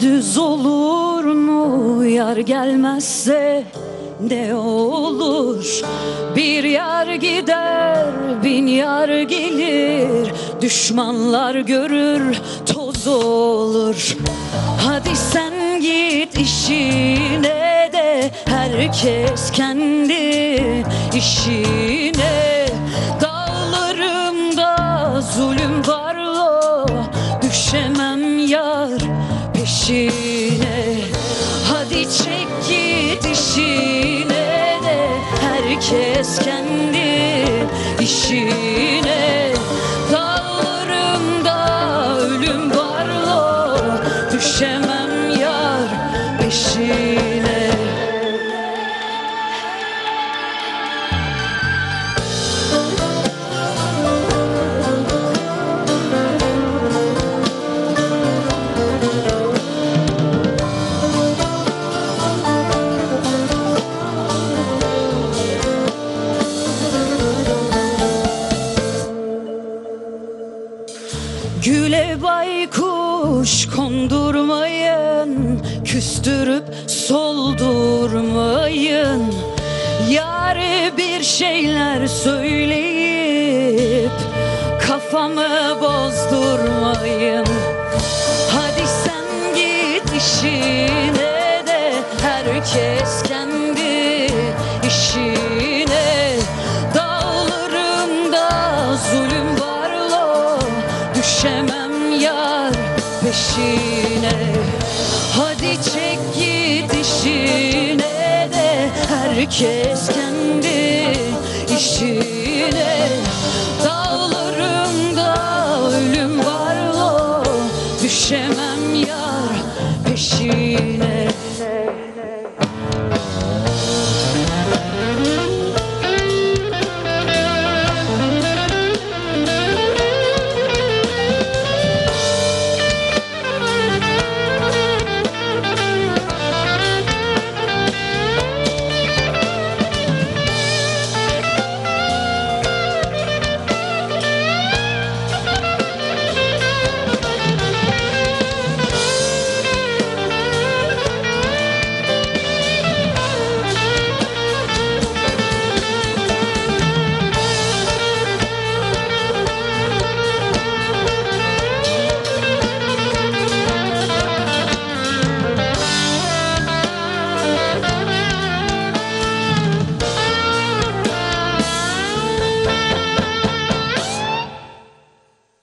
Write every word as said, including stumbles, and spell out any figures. düz olur mu? Yar gelmezse ne olur? Bir yar gider, bin yar gelir. Düşmanlar görür, toz olur. Hadi sen git işine de, herkes kendi işine. Dağlarımda zulüm varlo, düşemem yar peşine. Hadi çek git işine de, herkes kendi işine. Dağlarımda ölüm varlo, düşemem yar peşine. Güle baykuş kondurmayın, küstürüp soldurmayın. Yâre bir şeyler söyleyip kafamı bozdurmayın. Hadi sen git işine de, herkes kendi işine. Dağlarımda zulüm varlo, düşemem yar peşine. Hadi çek git işine de, herkes kendi işine. Dağlarımda ölüm varlo, düşemem.